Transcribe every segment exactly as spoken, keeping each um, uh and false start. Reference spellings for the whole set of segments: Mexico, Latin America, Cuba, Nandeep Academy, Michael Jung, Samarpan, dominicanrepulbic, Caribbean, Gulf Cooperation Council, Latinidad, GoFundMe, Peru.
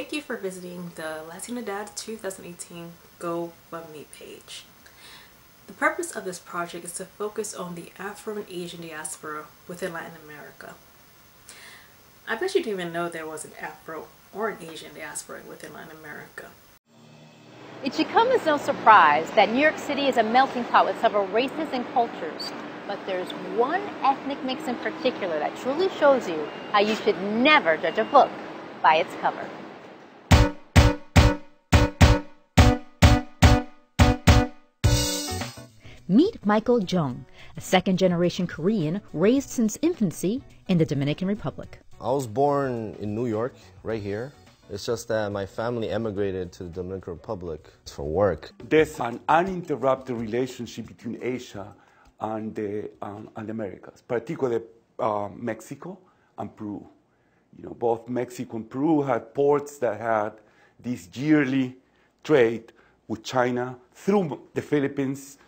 Thank you for visiting the Latinidad twenty eighteen GoFundMe page. The purpose of this project is to focus on the Afro and Asian diaspora within Latin America. I bet you didn't even know there was an Afro or an Asian diaspora within Latin America. It should come as no surprise that New York City is a melting pot with several races and cultures, but there's one ethnic mix in particular that truly shows you how you should never judge a book by its cover. Meet Michael Jung, a second-generation Korean raised since infancy in the Dominican Republic. I was born in New York, right here. It's just that my family emigrated to the Dominican Republic for work. There's an uninterrupted relationship between Asia and the um, and Americas, particularly uh, Mexico and Peru. You know, both Mexico and Peru had ports that had this yearly trade with China through the Philippines,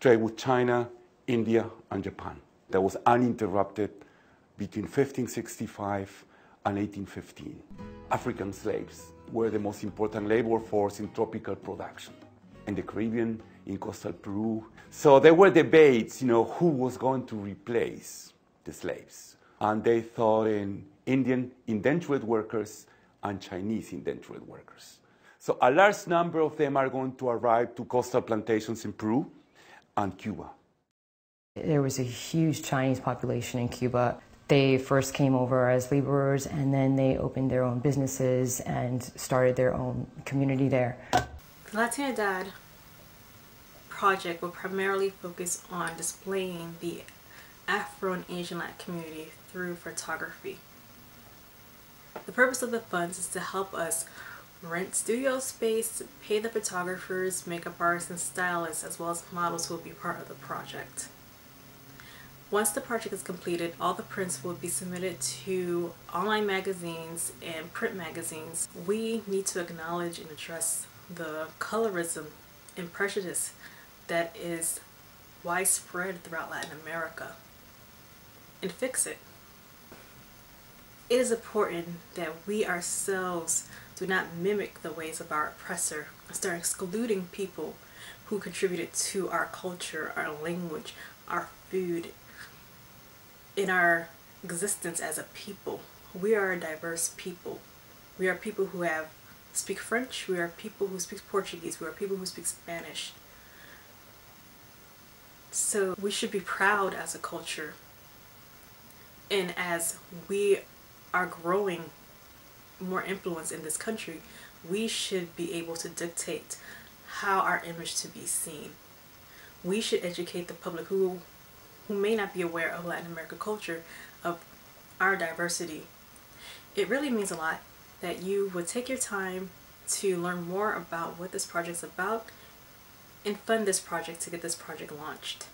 trade with China, India, and Japan. That was uninterrupted between fifteen sixty-five and eighteen fifteen. African slaves were the most important labor force in tropical production, in the Caribbean, in coastal Peru. So there were debates, you know, who was going to replace the slaves. And they thought in Indian indentured workers and Chinese indentured workers. So a large number of them are going to arrive to coastal plantations in Peru and Cuba. There was a huge Chinese population in Cuba. They first came over as laborers, and then they opened their own businesses and started their own community there. The Latinidad project will primarily focus on displaying the Afro and Asian Latin community through photography. The purpose of the funds is to help us rent studio space, pay the photographers, makeup artists, and stylists, as well as models who will be part of the project. Once the project is completed, all the prints will be submitted to online magazines and print magazines. We need to acknowledge and address the colorism and prejudice that is widespread throughout Latin America and fix it. It is important that we ourselves do not mimic the ways of our oppressor and start excluding people who contributed to our culture, our language, our food, in our existence as a people. We are a diverse people. We are people who have speak French, we are people who speak Portuguese, we are people who speak Spanish. So we should be proud as a culture, and as we are growing more influence in this country, we should be able to dictate how our image to be seen. We should educate the public who who may not be aware of Latin American culture, of our diversity. It really means a lot that you would take your time to learn more about what this project's about and fund this project to get this project launched.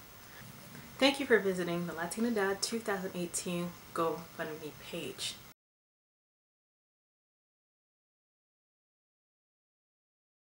Thank you for visiting the Latinidad twenty eighteen GoFundMe page.